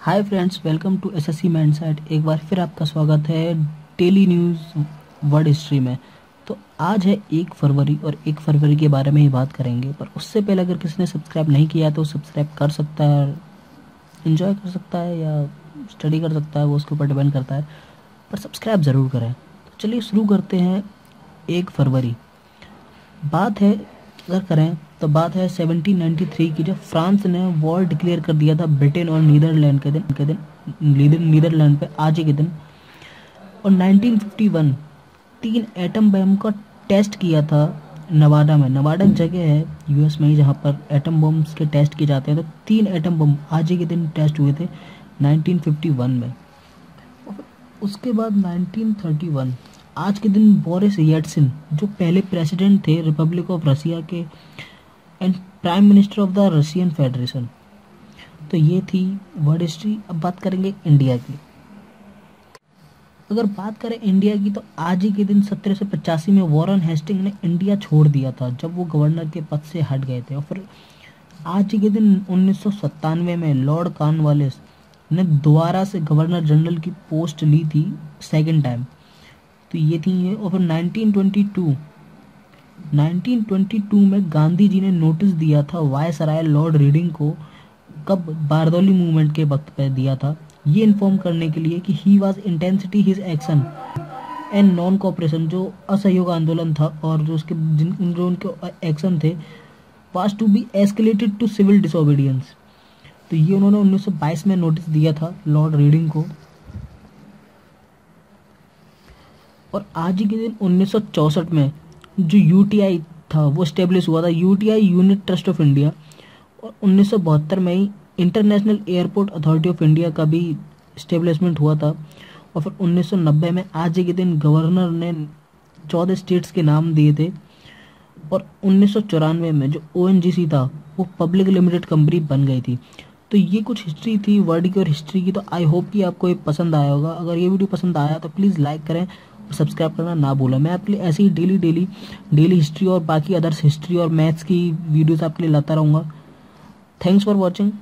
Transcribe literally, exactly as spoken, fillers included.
Hi friends, welcome to SSC mindset. एक बार फिर आपका स्वागत है डेली न्यूज़ वर्ल्ड हिस्ट्री में। तो आज है एक फरवरी और एक फरवरी के बारे में ही बात करेंगे, पर उससे पहले अगर किसी ने सब्सक्राइब नहीं किया तो सब्सक्राइब कर सकता है, एंजॉय कर सकता है या स्टडी कर सकता है, वो उसके ऊपर डिपेंड करता है, पर सब्सक्राइब ज़रूर करें। तो चलिए शुरू करते हैं। एक फरवरी बात है अगर करें तो बात है सेवनटीन नाइन्टी थ्री की, जब फ्रांस ने वॉर डिक्लेयर कर दिया था ब्रिटेन और नीदरलैंड के दिन के दिन नीदरलैंड पे आज के दिन। और नाइनटीन फिफ्टी वन तीन एटम बम का टेस्ट किया था नवाडा में। नवाडा एक जगह है यूएस में ही जहाँ पर एटम बम्स के टेस्ट किए जाते हैं। तो तीन एटम बम आज के दिन टेस्ट हुए थे नाइनटीन फिफ्टी वन में। उसके बाद नाइनटीन थर्टी वन आज के दिन बोरिस येल्टसिन, जो पहले प्रेसिडेंट थे रिपब्लिक ऑफ रसिया के and prime minister of the Russian federation. तो ये थी वर्ल्ड हिस्ट्री। अब बात करेंगे इंडिया की। अगर बात करें इंडिया की तो आज ही के दिन सत्रह सौ पचासी में वॉरेन हेस्टिंग ने इंडिया छोड़ दिया था, जब वो गवर्नर के पद से हट गए थे। और फिर आज ही के दिन उन्नीस सौ सत्तानवे में लॉर्ड कॉर्नवालिस ने दोबारा से गवर्नर जनरल की पोस्ट ली थी सेकेंड टाइम। तो ये थी ये। और फिर nineteen twenty two nineteen twenty two में गांधी जी ने नोटिस दिया था वायसराय लॉर्ड रीडिंग को, कब? बारदौली मूवमेंट के वक्त पे दिया था, ये इन्फॉर्म करने के लिए कि ही was intensity his action and non cooperation, जो असहयोग आंदोलन था और जो उसके जिन उनके एक्शन थे was to be escalated to civil disobedience. तो ये उन्होंने उन्नीस सौ बाईस में नोटिस दिया था लॉर्ड रीडिंग को। और आज ही के दिन उन्नीस सौ चौसठ में जो यूटीआई था वो स्टेब्लिश हुआ था, UTI unit trust of India. और उन्नीस सौ बहत्तर में ही international airport authority of India का भी स्टेब्लिशमेंट हुआ था। और फिर उन्नीस सौ नब्बे में आज के दिन गवर्नर ने चौदह स्टेट्स के नाम दिए थे। और उन्नीस सौ चौरानवे में जो ओएनजीसी था वो पब्लिक लिमिटेड कंपनी बन गई थी। तो ये कुछ हिस्ट्री थी वर्ल्ड की और हिस्ट्री की। तो आई होप कि आपको ये पसंद आया होगा। अगर ये वीडियो पसंद आया तो प्लीज़ लाइक करें, सब्सक्राइब करना ना भूलें। मैं आपके लिए ऐसी ही डेली डेली डेली हिस्ट्री और बाकी अदर्स हिस्ट्री और मैथ्स की वीडियोस आपके लिए लाता रहूँगा। Thanks for watching.